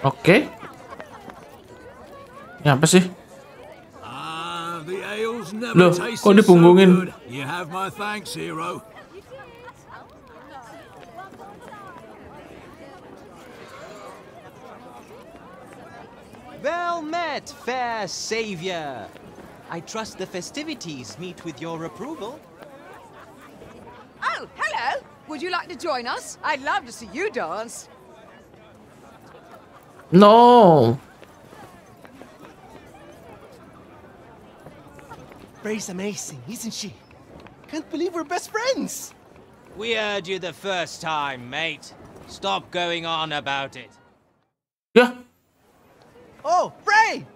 Oke. Ini apa sih? Loh, kok dipunggungin? Well met, fair savior. I trust the festivities meet with your approval. Oh, hello. Would you like to join us? I'd love to see you dance. No. Bray's amazing, isn't she? Can't believe we're best friends. We heard you the first time, mate. Stop going on about it. Yeah. Oh, Frey!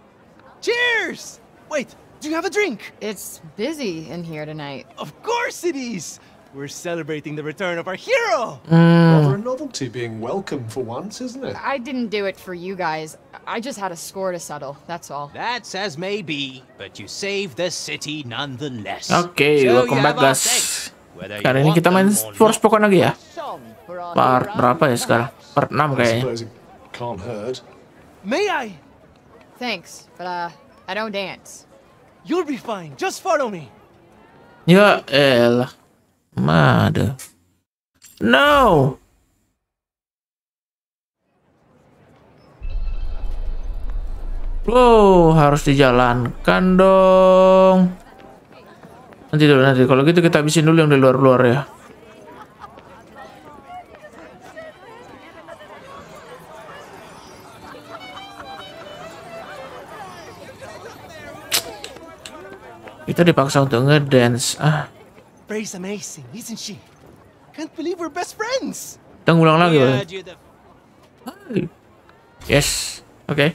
Cheers! Wait, do you have a drink? It's busy in here tonight. Of course it is! We're celebrating the return of our hero! Rather a novelty being welcome for once, isn't it? I didn't do it for you guys. I just had a score to settle, that's all. That's as may be, but you saved the city nonetheless. Okay, so welcome back, guys. Kali ini kita main Forspoken lagi ya? Part berapa ya sekarang? Part 6 kayaknya. Can't hurt. May I? Thanks, but I don't dance. You'll be fine. Just follow me. Ya elah. Mada. No. Loh, harus dijalankan dong. Nanti dulu, nanti. Kalau gitu kita habisin dulu yang di luar-luar ya. Kita dipaksa untuk ngedance. Ah. Bray's amazing, isn't she? Can't believe we're best friends. Kita ngulang lagi. Yes. Okay.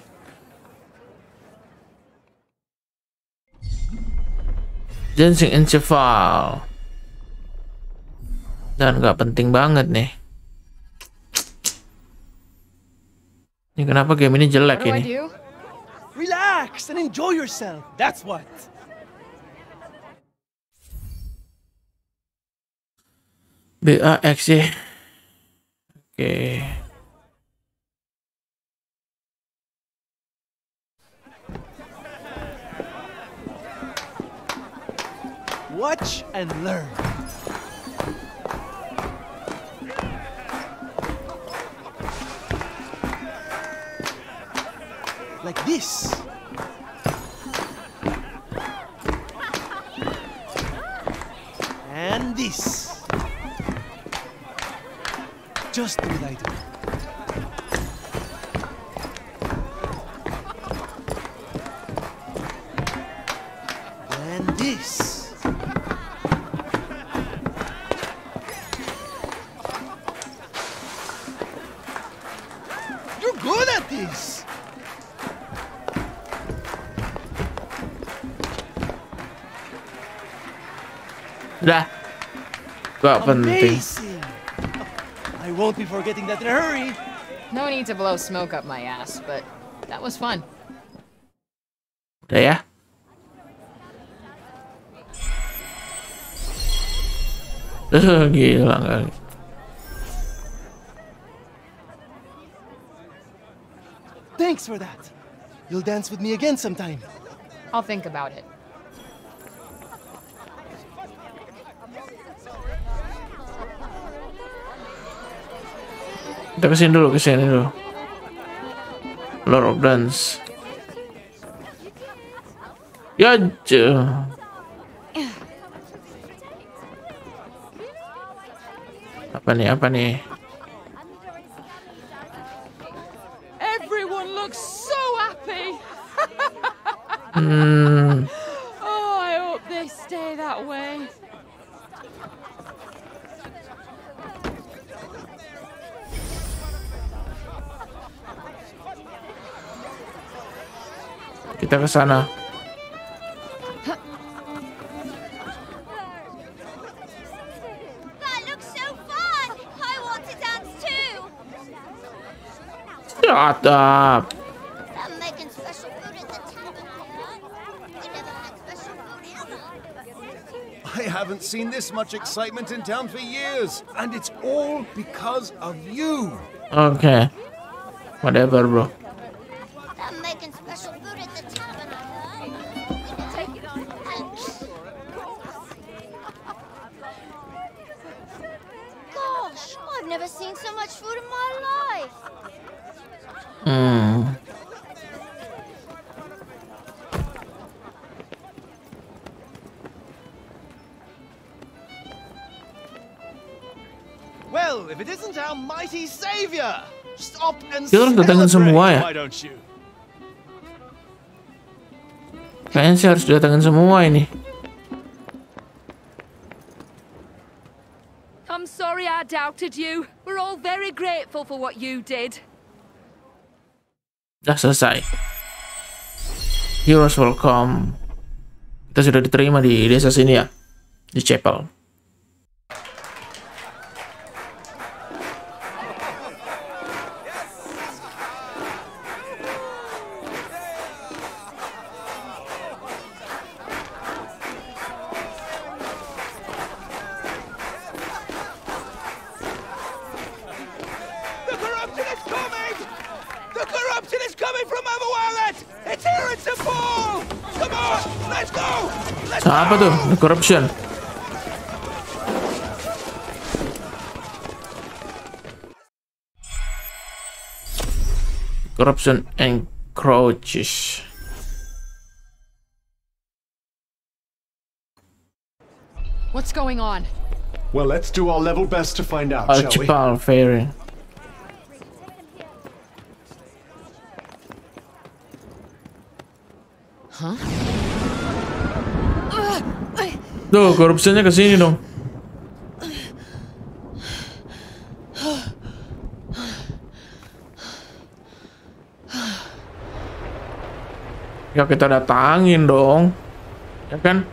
Dancing interval. Dan nggak penting banget nih. Ini kenapa game ini jelek ini? Relax and enjoy yourself. That's what. BAX ya. Oke. Watch and learn. Like this. And this. Just do it like that. And this. You're good at this. Dah. Gak penting. Won't be forgetting that in a hurry. No need to blow smoke up my ass, but that was fun. Yeah. Gila kali. Thanks for that. You'll dance with me again sometime. I'll think about it. Kita kesini dulu Lord of Dance. Ya Apa nih Everyone looks so happy. Oh, I hope they stay that way. Kita ke sana. That looks so fun. I want to dance too. Shut up. I'm making special food at the tavern. We never had special food ever. I haven't seen this much excitement in town for years, and it's all because of you. Okay. Whatever, bro. Quiero que tengan semua ya. Kayaknya sih harus didatangkan semua ini. I'm sorry I doubted you. We're all very grateful for what you did. Dah selesai. Heroes welcome. Kita sudah diterima di desa sini ya, di chapel. Apa tuh? Corruption. Corruption encroaches. What's going on? Well, let's do our level best to find out, shall we? Archibald Ferry. Huh? Tuh, korupsinya ke sini dong. Ya kita datangin dong. Ya kan?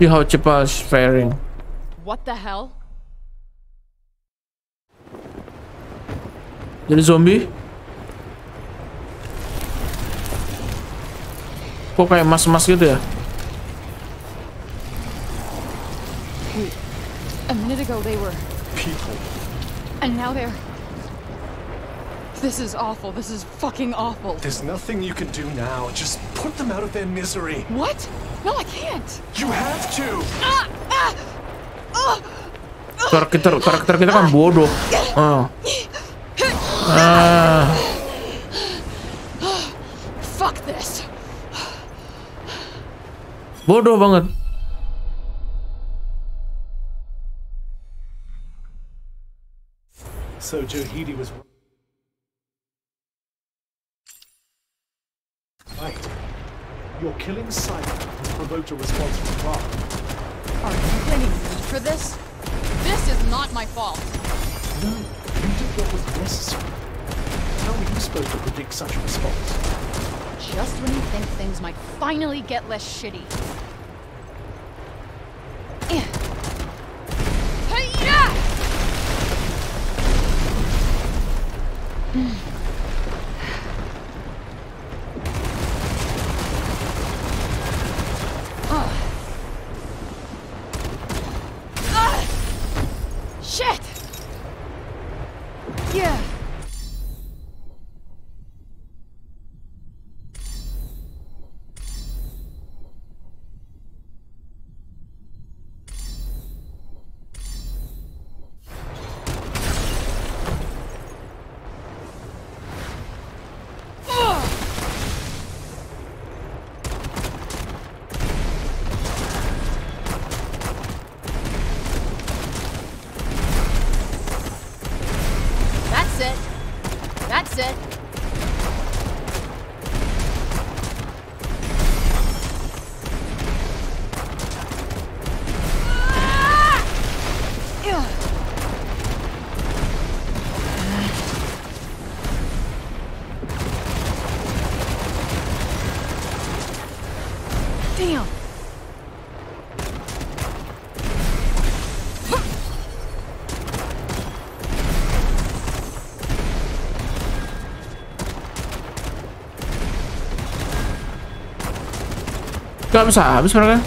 See how Chippa is faring. What the hell? Jadi zombie? Kok kayak mas-mas gitu ya? A minute ago they were people, and now they're... This is awful. This is fucking awful. There's nothing you can do now. Just put them out of their misery. What? No, I can't. You have to. Karakter kita kan bodoh. Fuck this. Bodoh banget. So Johidi was right. You're killing Simon to provoke a response from Prav. Are you blaming me for this? This is not my fault. No, you did what was necessary. How were you supposed to predict such a response? Just when you think things might finally get less shitty. Shit. Yeah. Gak bisa habis mereka.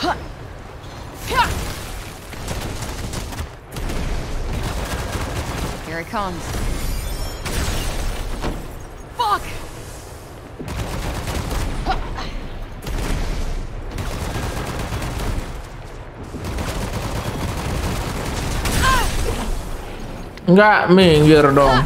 Here it comes. Fuck! Nggak minggir dong.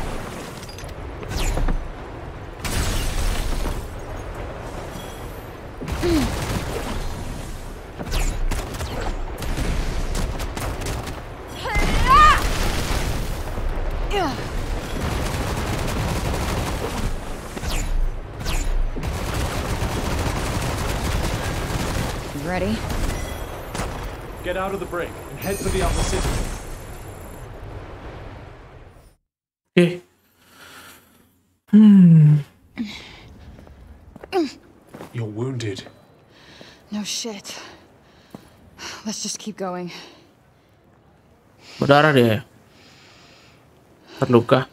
Ready? Get out of the break and head for the opposite. Okay. You're wounded. No shit. Let's just keep going. Berdarah dia. Terluka.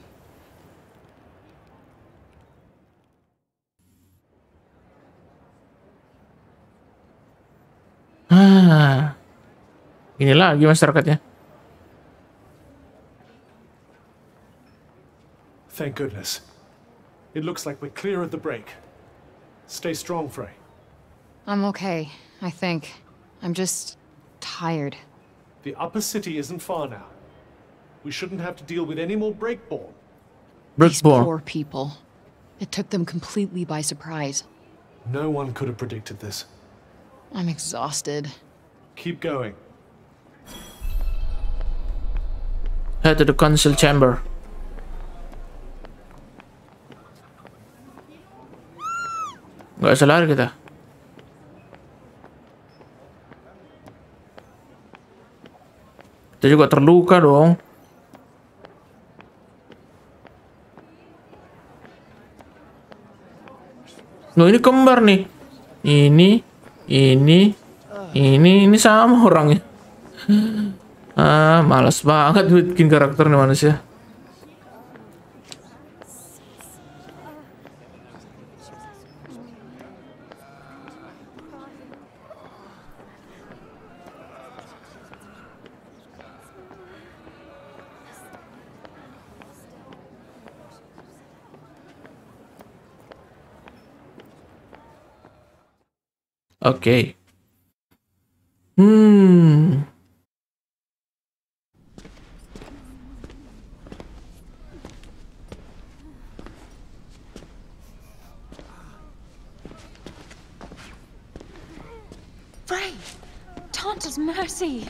Ah, ini lagi masyarakatnya. Thank goodness. It looks like we're clear of the break. Stay strong, Frey. I'm okay, I think. I'm just tired. The upper city isn't far now. We shouldn't have to deal with any more Breakborn. These poor people. It took them completely by surprise. No one could have predicted this. I'm exhausted. Keep going. Head to the council chamber. Gak usah lari kita. Kita juga terluka dong. Loh, ini kembar nih. Ini sama orangnya. Ah, malas banget bikin karakter nih manusia. Okay. Frey! Tanta's mercy!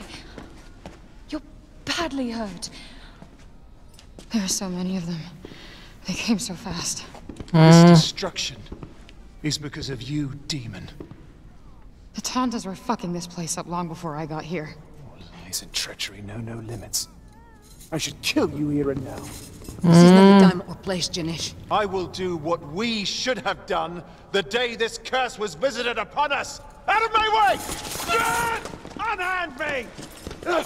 You're badly hurt. There are so many of them. They came so fast. This destruction is because of you, demon. The Tantas were fucking this place up long before I got here. Lies and treachery know no limits. I should kill you here and now. This is not the time or place, Janish. I will do what we should have done the day this curse was visited upon us. Out of my way! Stand! Unhand me!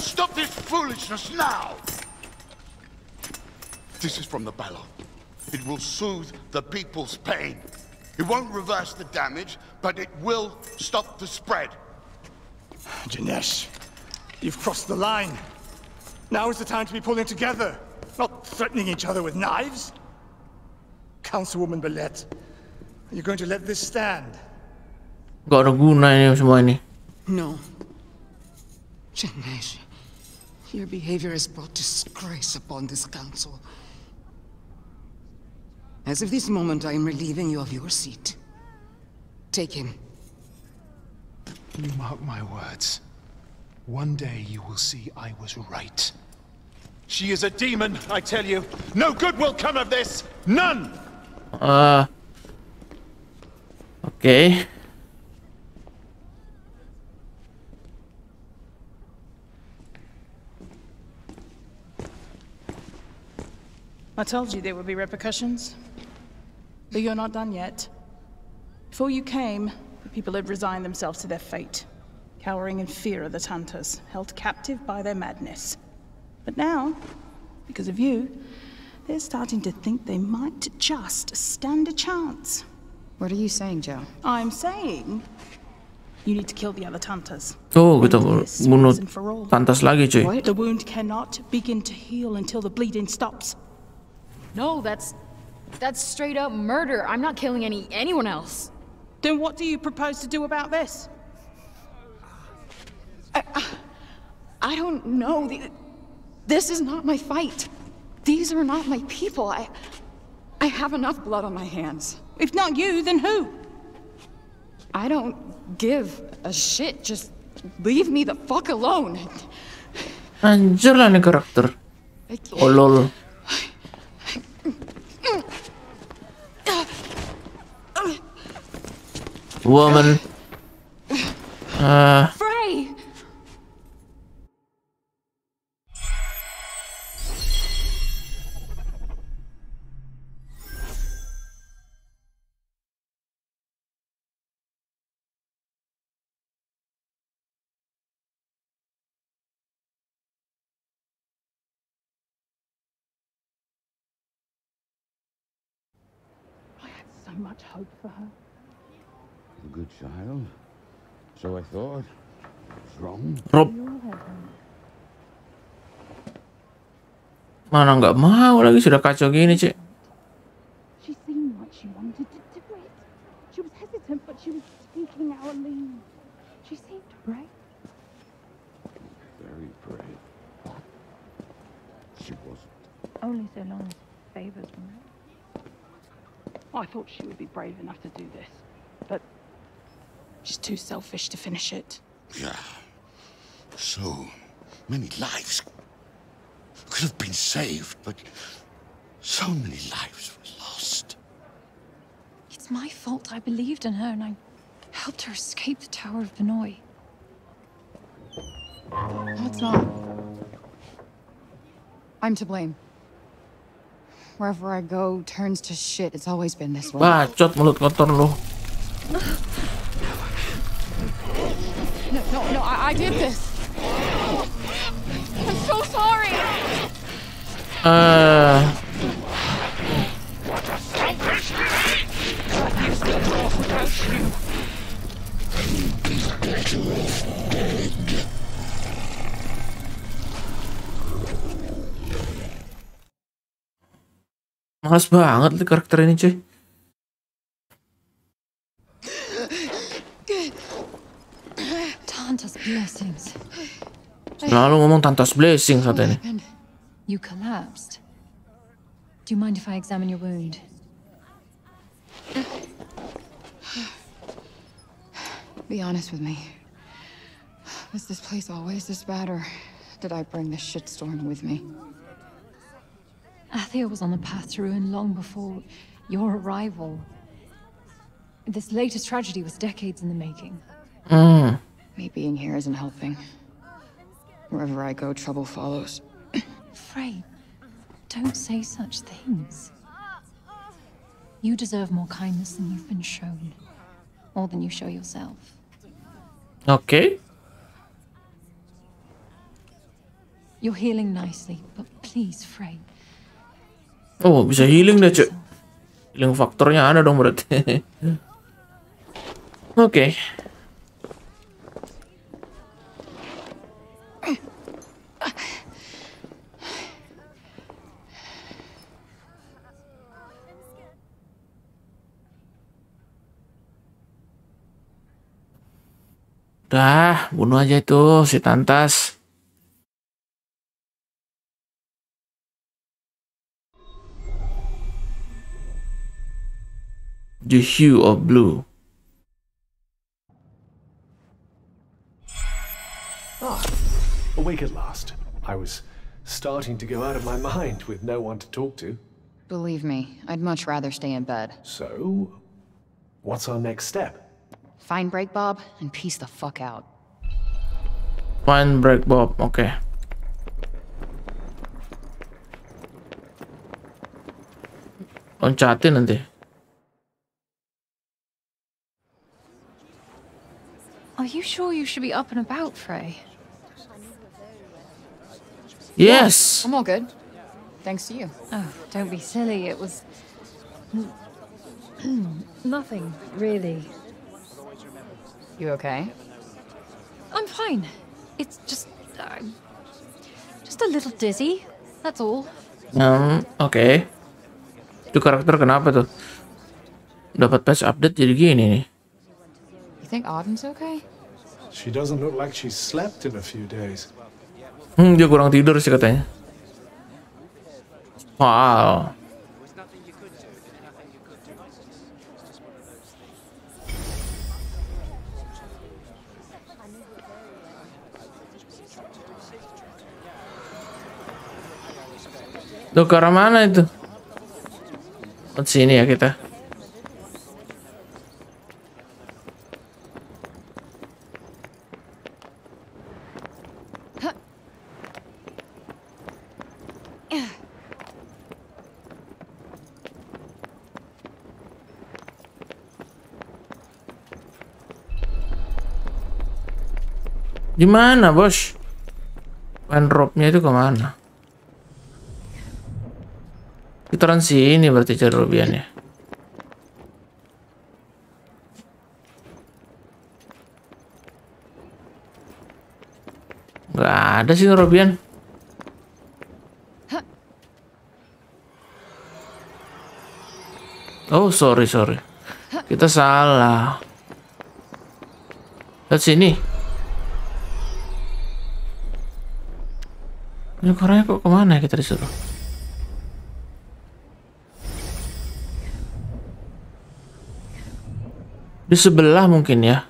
Stop this foolishness now! This is from the Balut. It will soothe the people's pain. It won't reverse the damage, but it will stop the spread. Janesh, you've crossed the line. Now is the time to be pulling together, not threatening each other with knives. Councilwoman Balut, are you going to let this stand? Got a good night, money. No. Janesh, your behavior has brought disgrace upon this council. As of this moment, I am relieving you of your seat. Take him. You mark my words. One day you will see I was right. She is a demon, I tell you. No good will come of this. None! Okay. I told you there would be repercussions. But you're not done yet. Before you came, the people had resigned themselves to their fate, cowering in fear of the Tantas, held captive by their madness. But now, because of you, they're starting to think they might just stand a chance. What are you saying, Joe? I'm saying You need to kill the other Tantas. Oh, with Tantas luggage. What? The wound cannot begin to heal until the bleeding stops. No, that's straight up murder. I'm not killing anyone else. Then what do you propose to do about this? I don't know. This is not my fight. These are not my people. I have enough blood on my hands. If not you, then who? I don't give a shit. Just leave me the fuck alone. Angela ni karakter. Oh lol. Woman. Frey. I had so much hope for her. Good child. So I thought. Wrong. Rob. Mana nggak mau lagi sudah kacau gini, Cik. She seemed like she wanted to do it. She was hesitant, but she was speaking out loud. She seemed brave. Very brave. She wasn't. Only so long as favors were made. I thought she would be brave enough to do this, but she's too selfish to finish it. Yeah. So many lives could have been saved, but so many lives were lost. It's my fault. I believed in her and I helped her escape the Tower of Benoit. No, it's not. I'm to blame. Wherever I go turns to shit. It's always been this way. Bacot mulut kotor lu. No, I did this. I'm so sorry. What a selfish idiot! He's the law without you. You'd be better off dead. Males banget nih karakter ini, cuy. Tantas blessings. Selalu ngomong Tantas blessings saat ini. You collapsed. Do you mind if I examine your wound? Be honest with me. Was this place always this bad, or did I bring this shitstorm with me? Athia was on the path to ruin long before your arrival. This latest tragedy was decades in the making. Me being here isn't helping. Wherever I go, trouble follows. Frey, don't say such things. You deserve more kindness than you've been shown. More than you show yourself. Okay. You're healing nicely, but please, Frey. Oh, bisa healing deh, Cuk. Healing faktornya ada dong berarti. Oke. Dah, bunuh aja itu si Tantas. The hue of blue. Ah, awake at last. I was starting to go out of my mind with no one to talk to. Believe me, I'd much rather stay in bed. So, what's our next step? Find Breakbob and peace the fuck out. Find Breakbob, okay. Loncatin nanti. Are you sure you should be up and about, Frey? Yes! I'm all good. Thanks to you. Oh, don't be silly. It was... nothing, really. You okay? I'm fine. It's just... I'm just a little dizzy. That's all. Okay. Itu karakter kenapa tuh? Dapat patch update jadi gini nih. You think Auden's okay? She doesn't look like she slept in a few days. Dia kurang tidur sih katanya. Wow. Tuh ke arah mana itu? Ke sini ya kita. Di mana, Bos? Wardrobe-nya itu kemana? Kitaran sini berarti cari lebihannya. Nggak ada sih lebihan. Oh, sorry. Kita salah. Lihat sini. Ini orangnya kok kemana kita disuruh? Di sebelah mungkin ya.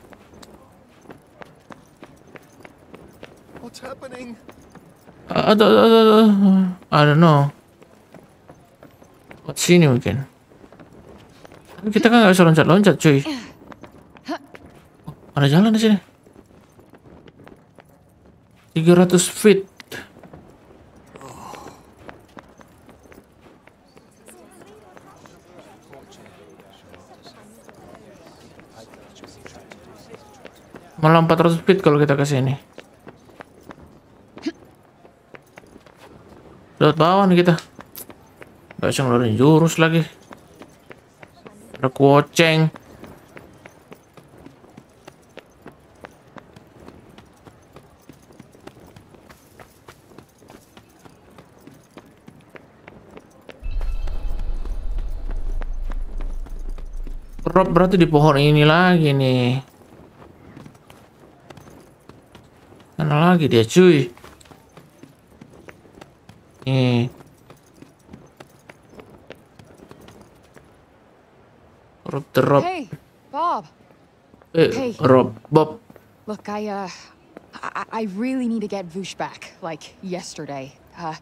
I don't know. What's ini mungkin? Kita kan nggak bisa loncat-loncat, cuy. Oh, ada jalan di sini. 300 feet. Malah 400 feet kalau kita ke sini. Lewat bawah nih kita. Gak bisa ngeluarin jurus lagi. Ada kuoceng. Drop berarti di pohon ini lagi nih. Mana lagi dia cuy? Nih. Rob. Hey, Bob. Hey, Bob. Look, I really need to get Vush back, like yesterday.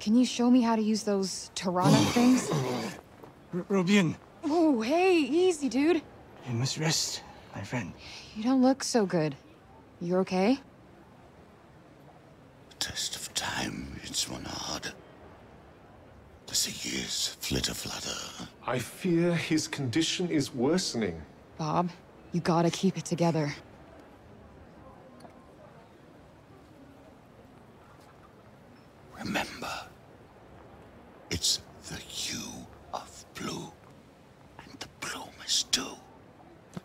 Can you show me how to use those Tirana things? Robin. Oh, hey, easy, dude. You must rest, my friend. You don't look so good. You okay? Test of time, it's one hard. Does the years flitter? I fear his condition is worsening. Bob, you gotta keep it together. Remember, it's the hue of blue, and the bloom is too.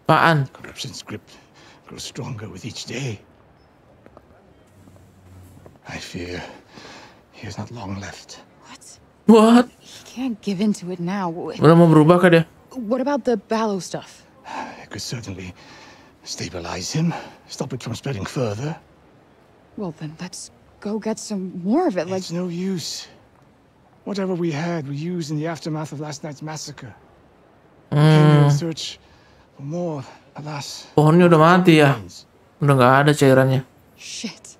Corruption's grip grows stronger with each day. I fear he has not long left. What? He can't give in to it now. What about the Ballo stuff? It could certainly stabilize him, stop it from spreading further. Well, then let's go get some more of it. It's no use. Whatever we had, we used in the aftermath of last night's massacre. Can search for more, alas. Pohonnya udah mati ya. Udah nggak ada cairannya. Shit.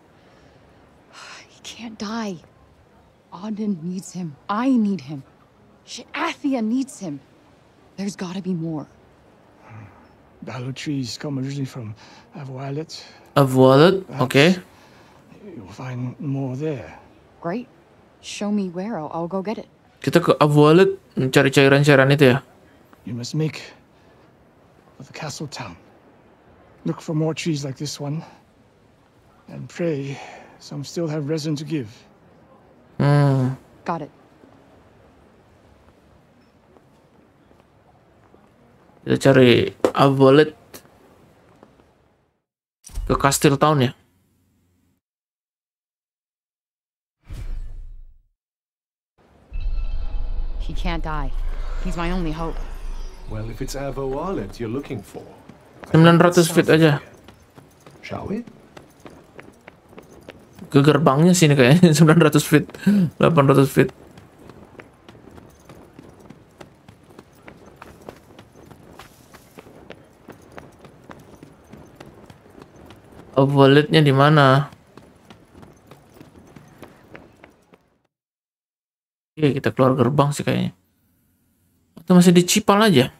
Can't die. Auden needs him. I need him. Shit, Athia needs him. There's got to be more. Balut trees come originally from Avoualet. Avoualet? Okay. You'll find more there. Great. Show me where. I'll go get it. Kita ke Avoualet mencari cairan-cairan itu ya. You must make for the castle town. Look for more trees like this one, and pray. Some still have resin to give. Got it. Kita cari Avoualet. ke Castle Town ya. He can't die. He's my only hope. Well, if it's Avoualet you're looking for, 900 feet aja. Shall we? Ke gerbangnya sini kayaknya 900 feet, 800 feet. Walletnya di mana? Oke, kita keluar gerbang sih kayaknya. Atau masih di Cipal aja?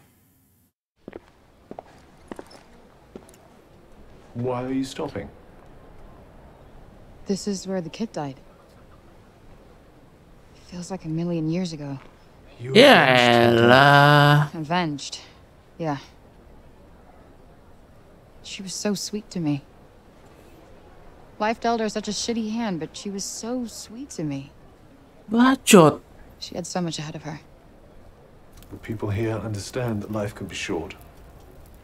Why are you stopping? This is where the kid died. It feels like a million years ago. Yeah, avenged. Yeah. She was so sweet to me. Life dealt her such a shitty hand, but she was so sweet to me. Bacot. She had so much ahead of her. The people here understand that life can be short.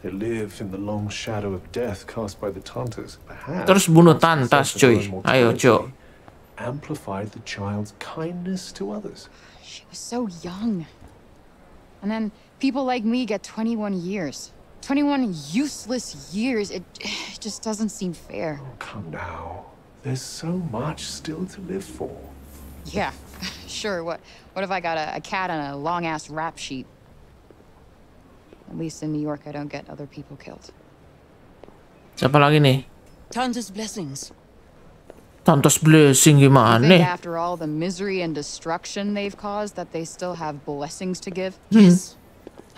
They live in the long shadow of death cast by the Tantas. Terus bunuh Tantas, cuy. Ayo, cuy. Amplified the child's kindness to others. She was so young. And then people like me get 21 years. 21 useless years. It just doesn't seem fair. Oh, come now. There's so much still to live for. Yeah, sure. What if I got a cat on a long-ass rap sheet? At least in New York, I don't get other people killed. Siapa lagi nih? Tantas blessings. Tantas blessing gimana? After all the misery and destruction they've caused, that they still have blessings to give. Yes,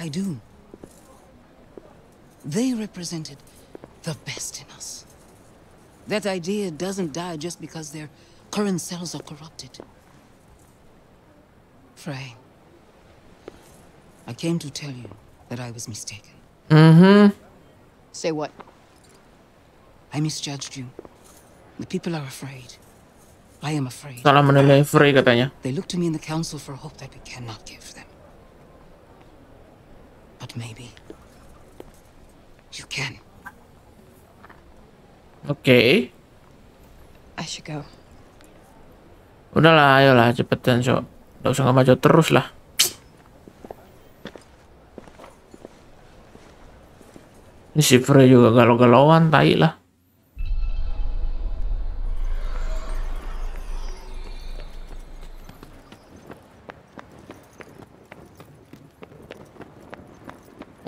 I do. They represented the best in us. That idea doesn't die just because their current selves are corrupted. Frey, I came to tell you that I was mistaken. Say what? I misjudged you. The people are afraid. I am afraid. They look to me in the council for hope that we cannot give them. But maybe you can. Okay. I should go. Udahlah, ayolah cepetan, so. Enggak usah ngaco terus lah. Ini si Frey juga galau-galauan tai lah.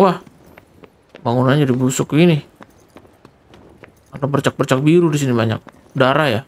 Wah. Bangunannya udah busuk ini. Ada bercak-bercak biru di sini banyak. Darah ya.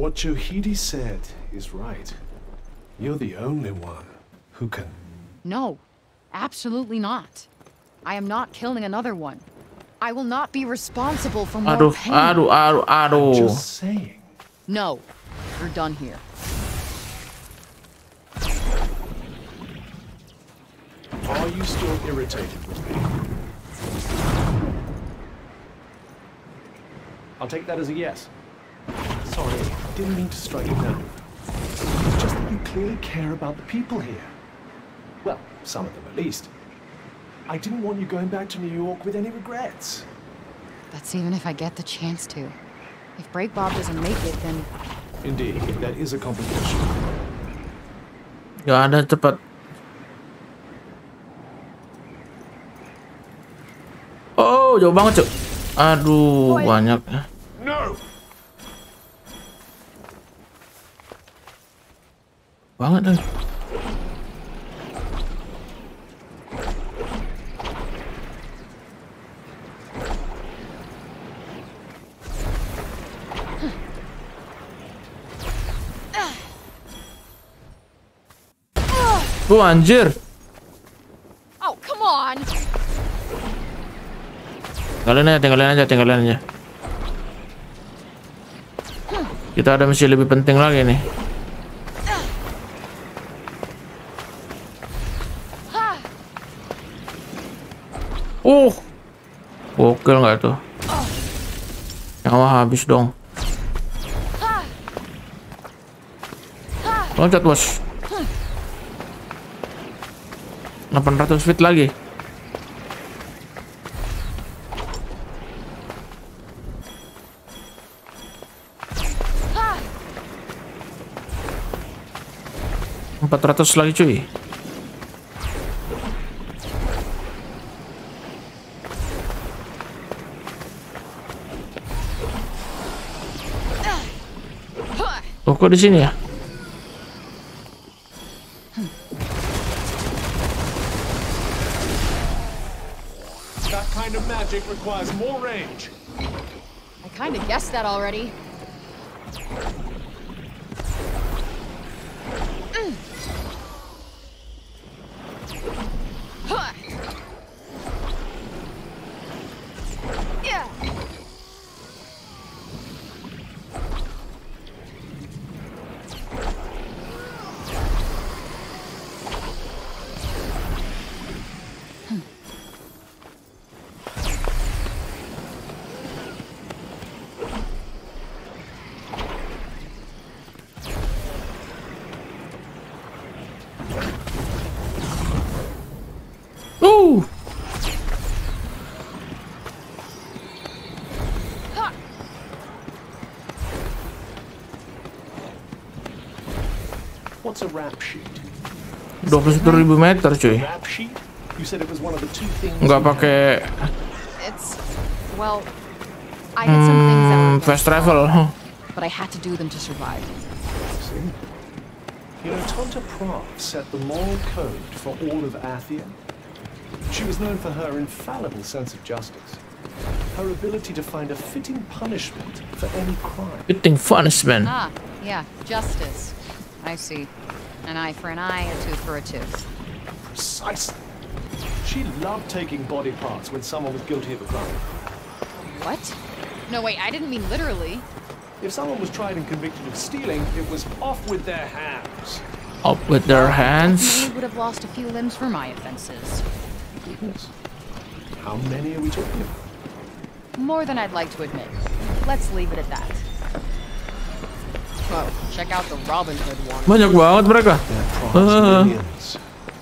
What Johidi said is right. You're the only one who can... No, absolutely not. I am not killing another one. I will not be responsible for more pain. I'm just saying. No, you're done here. Are you still irritated with me? I'll take that as a yes. Sorry, I didn't mean to strike you down. It's just that you clearly care about the people here. Well, some of them at least. I didn't want you going back to New York with any regrets. That's even if I get the chance to. If Breakbob doesn't make it, then... Indeed, that is a complication. Yeah, that's about... Oh, jauh banget, cuy. Aduh, banyak. No! Banget deh. Oh, anjir. Oh, come on. Tinggalin aja. Kita ada misi lebih penting lagi nih. Oke nggak tuh? Yang mah habis dong. Loncat bos. 800 feet lagi. Ratus lagi cuy. Oh, kok di sini ya? That kind of magic requires more range. I kind of guessed that already. What's a rap sheet? 27.000 meter, cuy. Nggak pakai. Well, I had some things that were fast travel, but I had to do them to survive. See? You know, Tonta Praat set the moral code for all of Athia. She was known for her infallible sense of justice, her ability to find a fitting punishment for any crime. Fitting punishment. Ah, yeah, justice. I see. An eye for an eye, a tooth for a tooth. Precisely. She loved taking body parts when someone was guilty of a crime. What? No, wait, I didn't mean literally. If someone was tried and convicted of stealing, it was off with their hands. Up with their hands? We would have lost a few limbs for my offenses. Goodness. How many are we talking about? More than I'd like to admit. Let's leave it at that. Oh, check out the Robin Hood one. Banyak banget mereka.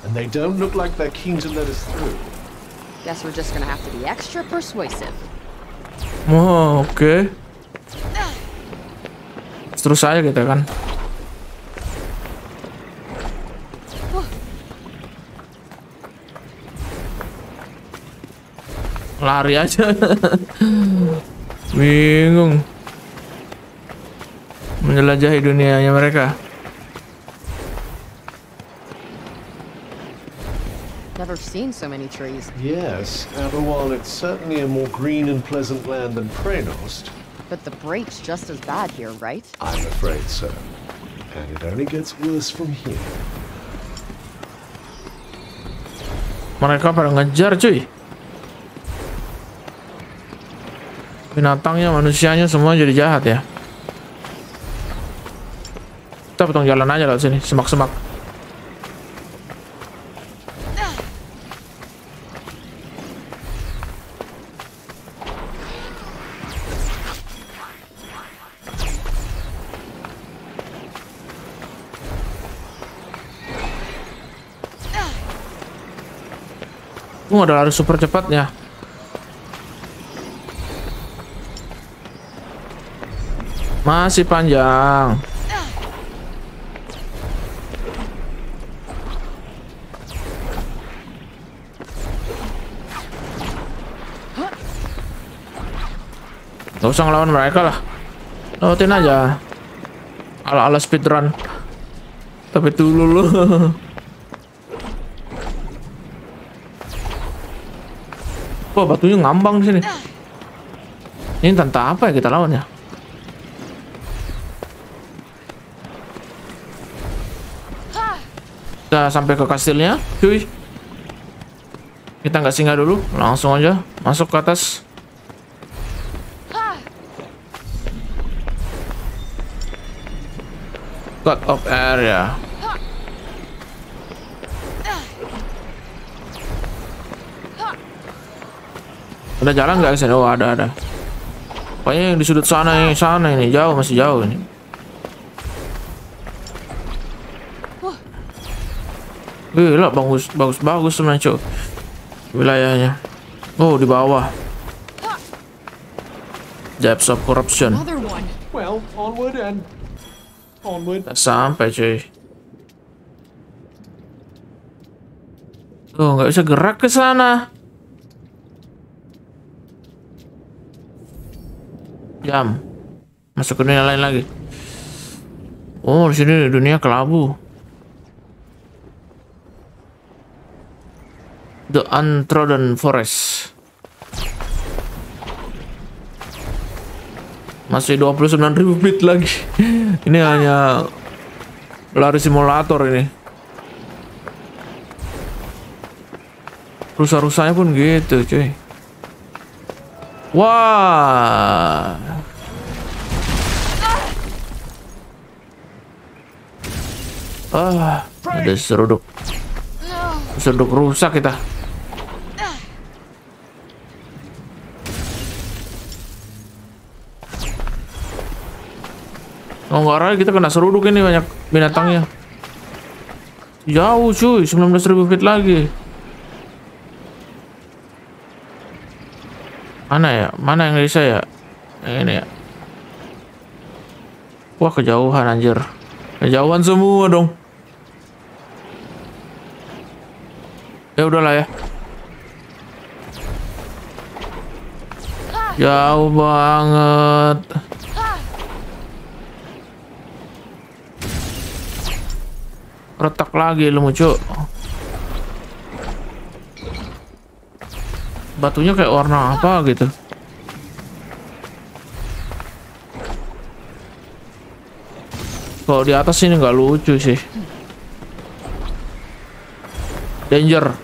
And they don't look like they're keen to let us through. Guess we're just gonna have to be extra persuasive. Oh, okay. Terus aja kita kan. Lari aja. Bingung. Menjelajahi dunianya mereka. Never seen so many trees. Yes, Avoualet's certainly a more green and pleasant land than Praenost. But the break's just as bad here, right? I'm afraid so. And it only gets worse from here. Mereka pada ngejar cuy. Binatangnya, manusianya semua jadi jahat ya. Kita potong jalan aja lah sini, semak-semak. Ada lari super cepatnya. Masih panjang. Gak usah ngelawan mereka lah. Lewatin aja. Ala-ala speedrun. Tapi dulu lu. Wah, batunya ngambang sini. Ini tanta apa ya kita lawannya? Kita sampai ke kastilnya, cuy. Kita nggak singgah dulu, langsung aja masuk ke atas. cut-off area. Ada jalan nggak sih? Oh ada. Pokoknya yang di sudut sana ini jauh, masih jauh ini. Gila, bagus sebenarnya cuy wilayahnya. Oh di bawah. Depths of corruption. Well, onward and onward. Tak sampai cuy. Tuh nggak bisa gerak ke sana. Jam masuk ke dunia lain lagi. Oh di sini dunia kelabu. The untrodden forest. Masih 29.000 bit lagi. Ini hanya lari simulator ini. Rusa-rusanya pun gitu cuy. Wah. Ah, ada seruduk. Seruduk rusak kita. Nggak kita kena seruduk ini, banyak binatangnya. Jauh cuy, 19.000 feet lagi. Mana ya? Mana yang bisa ya? Yang ini ya. Wah kejauhan anjir. Kejauhan semua dong. Ya udahlah ya. Jauh banget. Retak lagi lu muncul. Batunya kayak warna apa gitu. Kalau di atas ini nggak lucu sih. Danger.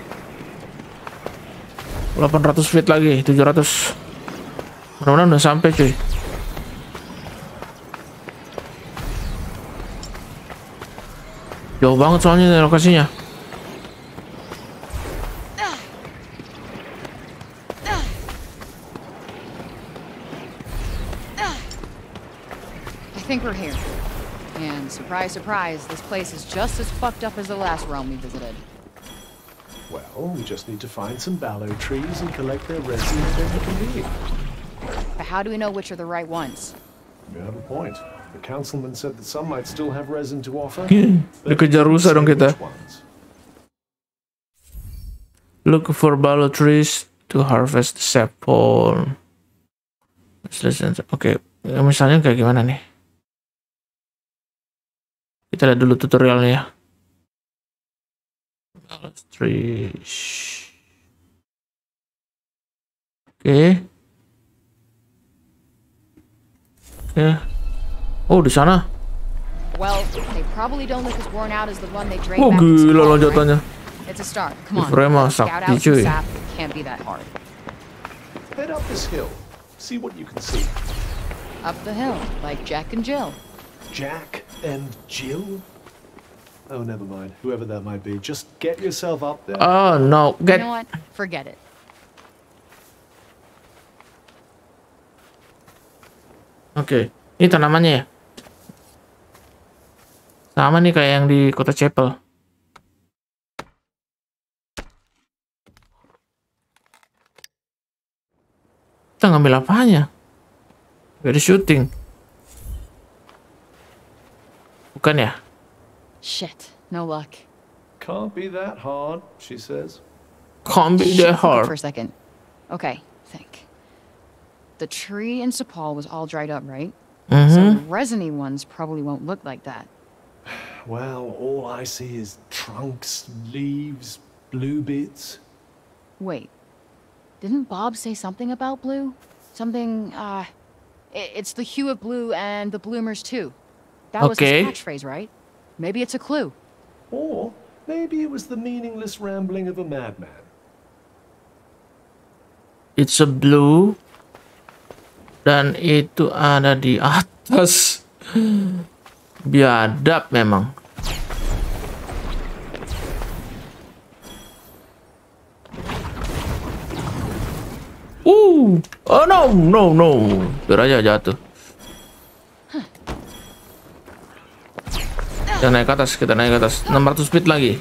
800 feet lagi, 700. Mudah-mudahan udah sampai cuy. Jauh banget soalnya lokasinya. I think we're here. And surprise, surprise, this place is just as fucked up as the last realm we visited. Well, we just need to find some ballow trees and collect their resin and then we can leave. But how do we know which are the right ones? You have a point. The councilman said that some might still have resin to offer. Dikejar rusa dong kita. Look for ballow trees to harvest sapole. Oke, misalnya kayak gimana nih? Kita lihat dulu tutorialnya ya. Ballow trees. Oke. Oh di sana. Oh gila lonjatannya. Di Frey mah sakti cuy. Oh no, get. Oke, ini tanamannya ya. Sama nih kayak yang di kota Chapel. Kita ngambil apanya? Gak di syuting. Bukan ya? Shit, no luck. Can't be that hard, she says. Can't be that hard. For a second. Okay, think. The tree in Sapal was all dried up, right? So the resiny ones probably won't look like that. Well, all I see is trunks, leaves, blue bits. Wait, didn't Bob say something about blue? Something, it's the hue of blue and the bloomers too. That was his catchphrase, right? Maybe it's a clue. Or maybe it was the meaningless rambling of a madman. It's a blue. Dan itu ada di atas. Biadab memang. Oh no, no, no. Beraja jatuh. Kita naik ke atas, 600 feet lagi.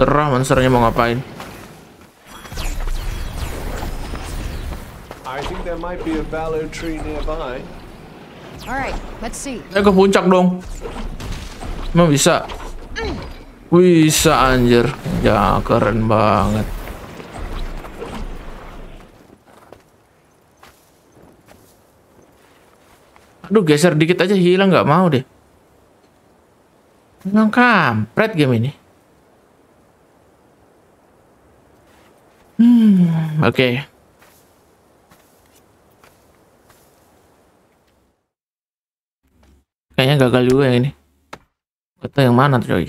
Terah monsternya mau ngapain? I think there might be a Balut tree nearby. All right, let's see. Naik ke puncak dong. Emang bisa? Bisa anjir. Ya keren banget. Aduh, geser dikit aja hilang, nggak mau deh. Memang kampret game ini. Oke. Kayaknya gagal juga yang ini. Kata yang mana tuh, coy?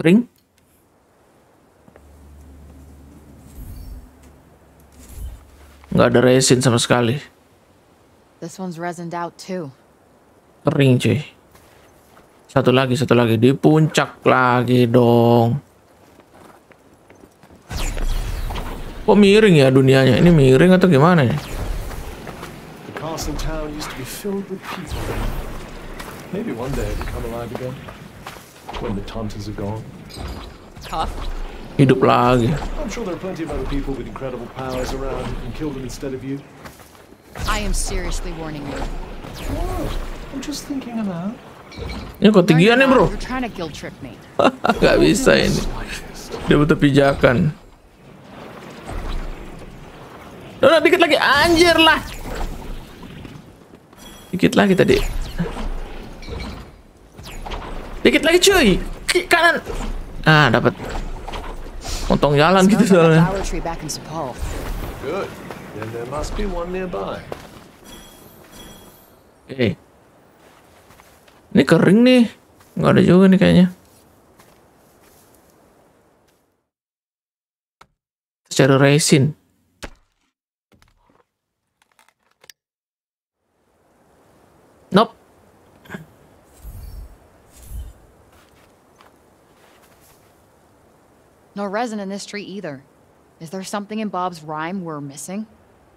Kering? Nggak ada resin sama sekali. This one's resined out too. Kering cuy. Satu lagi di puncak lagi dong. Kok miring ya dunianya? Ini miring atau gimana ya? The castle town used to be filled with people. Maybe one day it'll come alive again when the Tantas are gone. Tough. Hidup lagi. I'm sure there are plenty of other people with incredible powers around who can kill them instead of you. I am seriously warning you. I'm just thinking about. Ini ketinggian nih, bro. Gak bisa ini. Dia butuh pijakan. Udah dikit lagi, anjir lah. Dikit lagi tadi. Dikit lagi, cuy. Kanan. Ah, dapat. Untung jalan gitu soalnya. Then there must be one nearby. Okay. Ini kering nih. Nggak ada juga nih kayaknya. Cari resin. Nope. No resin in this tree either. Is there something in Bob's rhyme we're missing?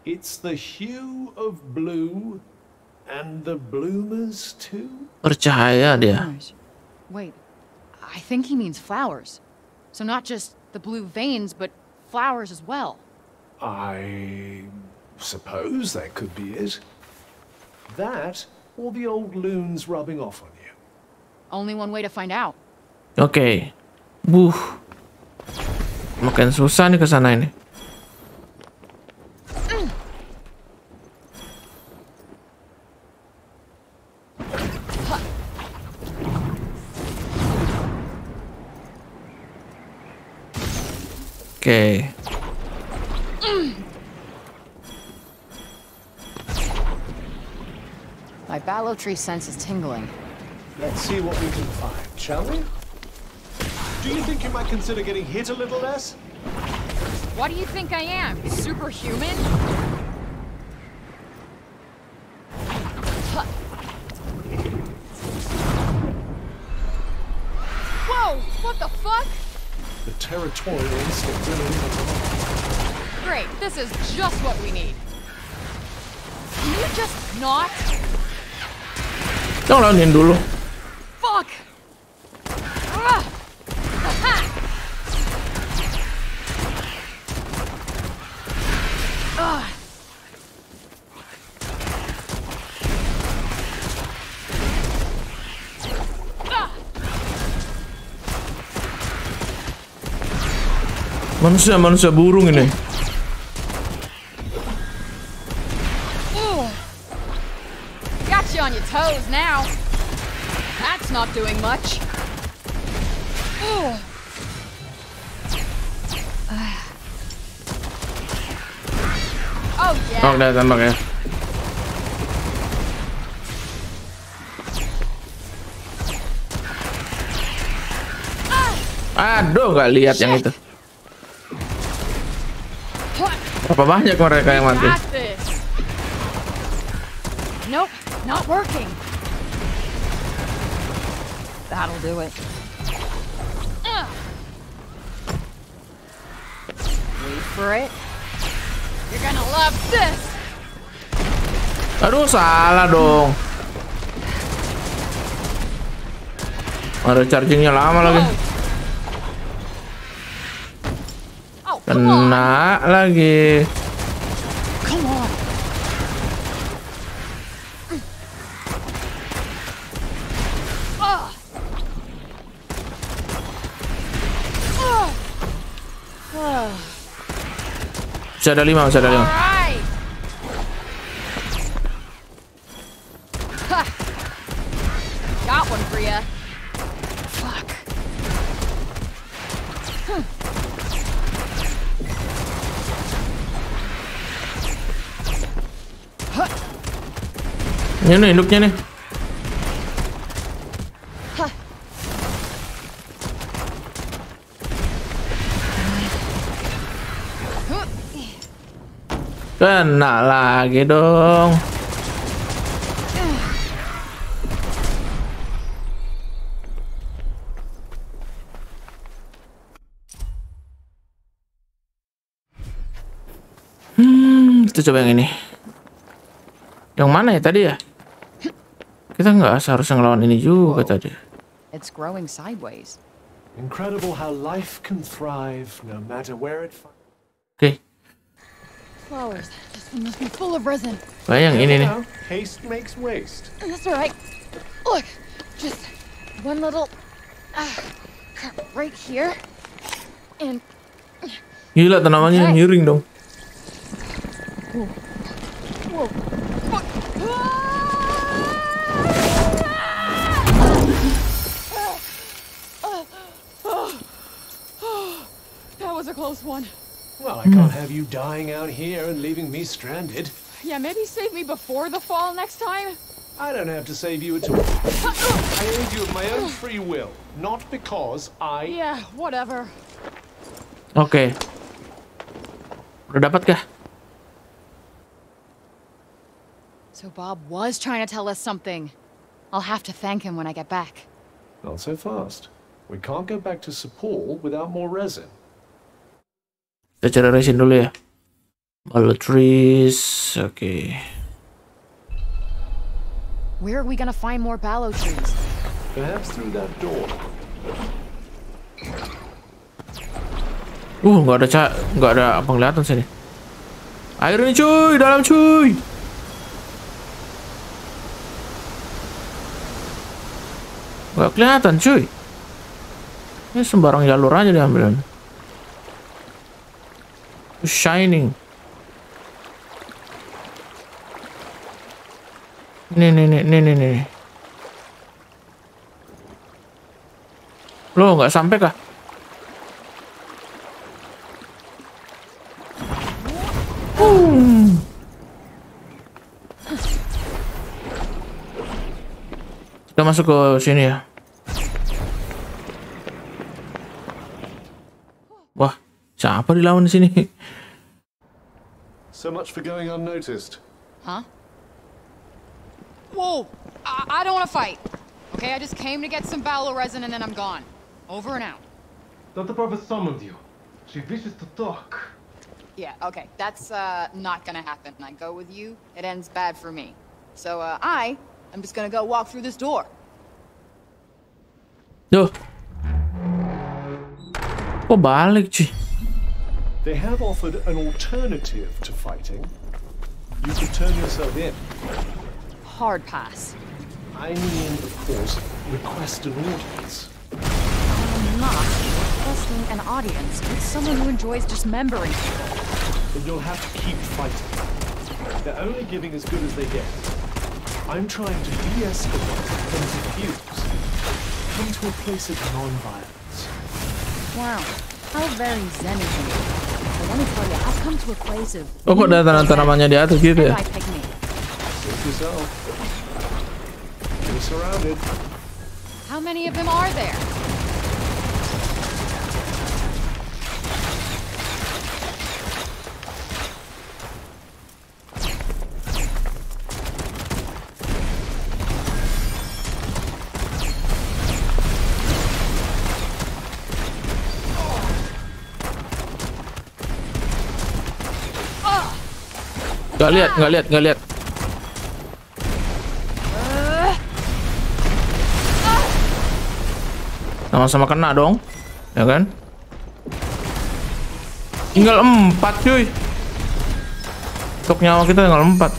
It's the hue of blue, and the bloomers too. Percaya dia. Wait, I think he means flowers. So not just the blue veins, but flowers as well. I suppose that could be it. That, or the old loon's rubbing off on you. Only one way to find out. Okay. Woo. Makin susah nih kesana ini. Okay. My Balut tree sense is tingling. Let's see what we can find, shall we? Do you think you might consider getting hit a little less? What do you think I am? Superhuman? Whoa! What the fuck? The territorial instinct really is. Great, this is just what we need. Can you just not? Don't run in, Dulu. Fuck! Manusia burung ini. Got you on your toes now. That's not doing much. Oh yeah. Oke, tembak ya. Aduh, nggak lihat yang itu. Berapa banyak mereka yang mati? Nope, not working. That'll do it. Wait for it. You're gonna love this. Aduh, salah dong. Ada chargingnya lama lagi. Kena lagi. Masih ada 5, masih ada 5. Got one for ya. Fuck. Ini nih induknya nih. Kena lagi dong. Kita coba yang ini. Yang mana ya tadi ya? Kita nggak seharusnya ngelawan ini juga tadi. It's growing sideways. Incredible how life can thrive no matter where it finds. Oke. Flowers. This one must be full of resin. Bayang ini nih. Haste makes waste. That's right. Look, just one little cut right here, and. Gila tanamannya miring dong. Whoa. That was a close one. Well, I can't have you dying out here and leaving me stranded. Yeah, maybe save me before the fall next time. I don't have to save you at all. I aid you of my own free will, not because I... Yeah, whatever. Okay. Udah dapat kah? So Bob was trying to tell us something. I'll have to thank him when I get back. Not so fast. We can't go back to Sepal without more resin. Kita cari resin dulu ya. Balutris, okay. Where are we gonna find more balutris? Perhaps through that door. Nggak ada penglihatan sini. Air ini cuy, dalam cuy. Nggak kelihatan cuy. Ini sembarang jalur aja diambilnya. Shining. Nih. Loh, nggak sampai kah? Kita masuk ke sini ya. Wah. Siapa dilawan di sini? So much for going unnoticed. Huh? Whoa! I don't want to fight. Okay, I just came to get some Balut resin and then I'm gone. Over and out. Dr. Prav summoned you. She wishes to talk. Yeah, okay. That's not gonna happen. I go with you, it ends bad for me. So I'm just gonna go walk through this door. Duh. Kok balik, cuy? They have offered an alternative to fighting. You could turn yourself in. Hard pass. I mean, of course, request an audience. I'm not requesting an audience with someone who enjoys dismembering people. But you'll have to keep fighting. They're only giving as good as they get. I'm trying to de-escalate and diffuse. Come to a place of non-violence. Wow, how very zen of you. Oh, kok ada tanaman-tanamannya di atas gitu ya? How many of them are there? Nggak lihat. Sama-sama kena dong, ya kan? Tinggal 4 cuy. Stok nyawa kita tinggal 4.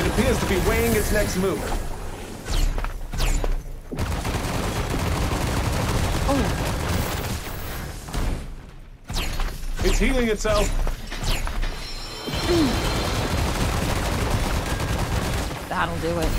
It appears to be weighing its next move. Oh. It's healing itself. That'll do it.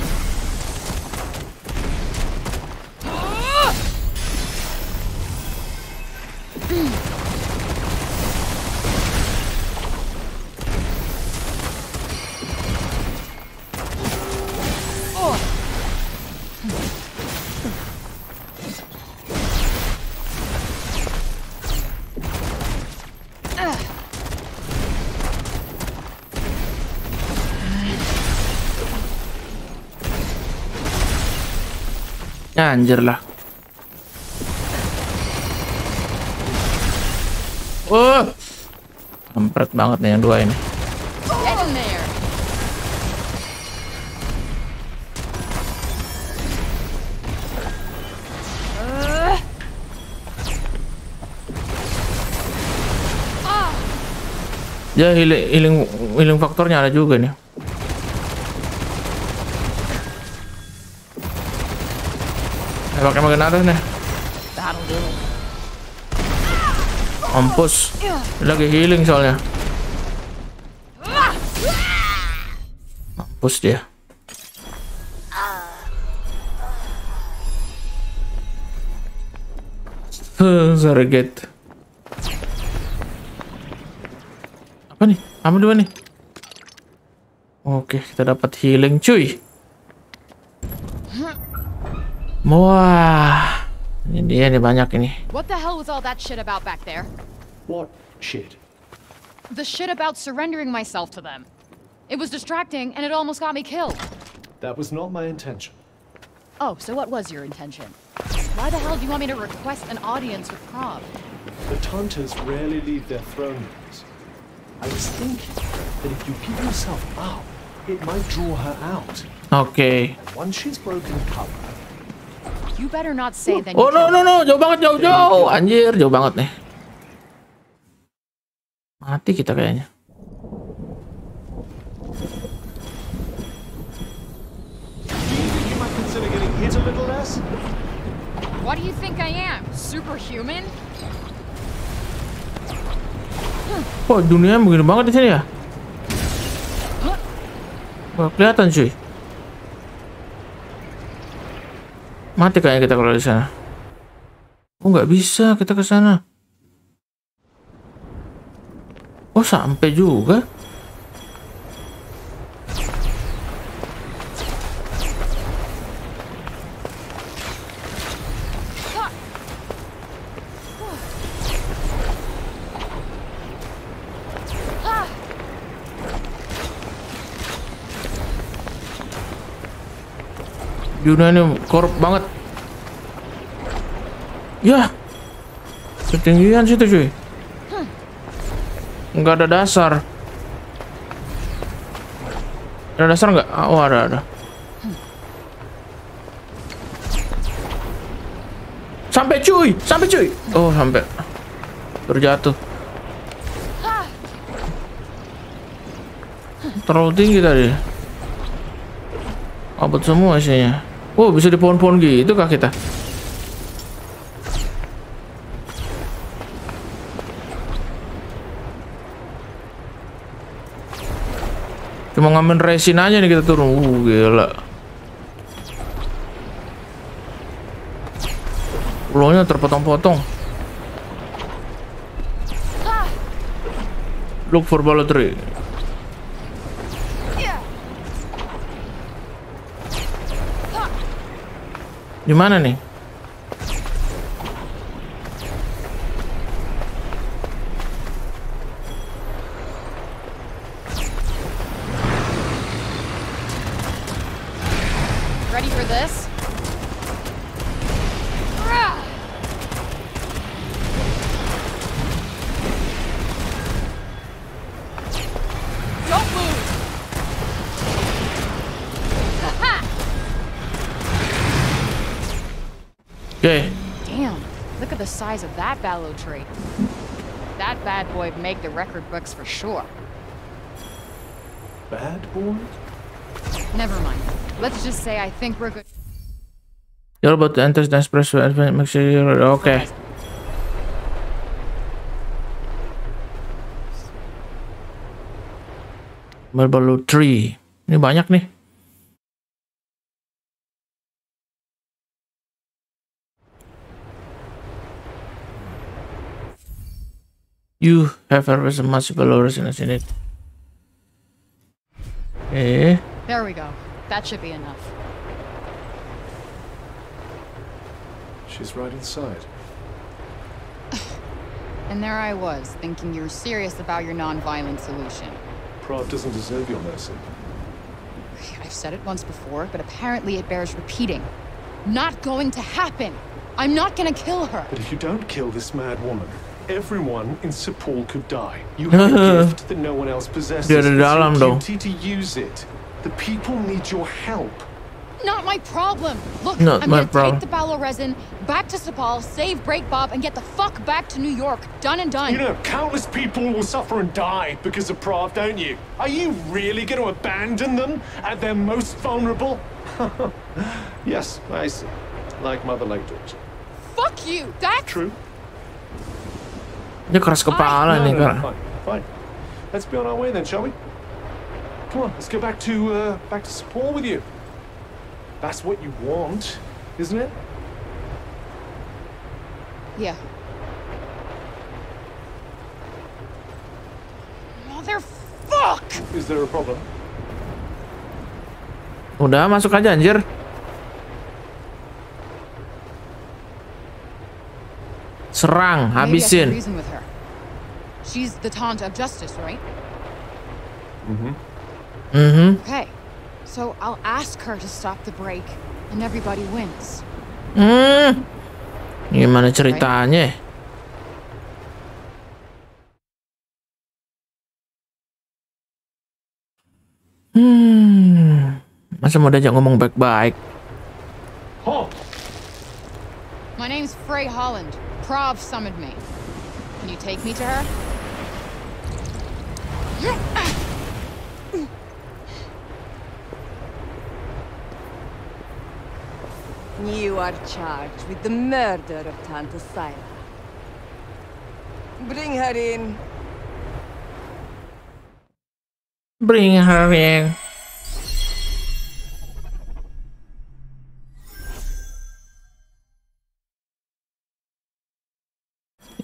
Anjir lah. Empret banget nih yang dua ini. Ya healing faktornya ada juga nih. Pakai magnet nih. Ampus. Lagi healing soalnya. Mampus dia. Zarget. Apa nih? Ambil dua nih. Oke, kita dapat healing, cuy. Wah, ini dia nih banyak ini. What the hell was all that shit about back there? What shit? The shit about surrendering myself to them. It was distracting and it almost got me killed. That was not my intention. Oh, so what was your intention? Why the hell do you want me to request an audience with Prav? The Tantas rarely leave their throne rooms. I was thinking that if you keep yourself out, it might draw her out. Okay. Once she's broken cover. You better not say that. Oh no, jauh banget. Anjir, jauh banget nih. Mati kita kayaknya. What do you think I am? Superhuman? Wah, dunia begini banget di sini ya? Wah, kelihatan cuy. Mati kayaknya kita kalau di sana. Oh, nggak bisa kita ke sana. Oh, sampai juga. Dunia ini korup banget. Yah, ketinggian situ cuy. Enggak ada dasar. Ada dasar nggak? Oh ada. Sampai cuy. Oh sampai. Terjatuh. Terlalu tinggi tadi. Abot semua isinya. Oh, bisa di pohon-pohon gitu kah kita? Cuma ngamen resin aja nih kita turun. Gila. Pulaunya terpotong-potong. Look for Balut tree. Di mana nih? Ready for this? Okay. Damn, look at the size of that Balut tree. That bad boy would make the record books for sure. Bad boy? Never mind. Let's just say I think we're good. You're about to enter the espresso advent. Make sure you're okay. Balut tree. Ini banyak nih. You have harvested much Balut resonance in it. Okay. There we go. That should be enough. She's right inside. And there I was, thinking you were serious about your non-violent solution. Prav doesn't deserve your mercy. I've said it once before, but apparently it bears repeating. Not going to happen! I'm not gonna kill her! But if you don't kill this mad woman, everyone in Sepul could die. You have a gift that no one else possesses. It's your duty to use it. The people need your help. Not my problem. Look, I'm gonna take the Balut resin back to Sepul, save Breakbob, and get the fuck back to New York. Done and done. You know, countless people will suffer and die because of Prav, don't you? Are you really gonna abandon them at their most vulnerable? Yes, I see. Like mother, like daughter. Fuck you, that's true. Dia keras kepala nih kan. Fine. Let's be on our way then, shall we? Come on, let's go back to Sepul with you. That's what you want, isn't it? Yeah. Motherfuck! Is there a problem? Udah masuk aja anjir. Serang, habisin. She's the Tanta of justice, right? Okay. So I'll ask her to stop the break, and everybody wins. Gimana ceritanya? Masa mau diajak ngomong baik-baik. Oh. My name's Frey Holland. Prav summoned me. Can you take me to her? You are charged with the murder of Tanta Sila. Bring her in. Bring her in.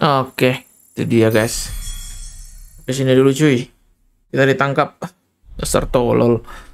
Oke, itu dia guys. Kesini dulu cuy. Kita ditangkap. Dasar tolol.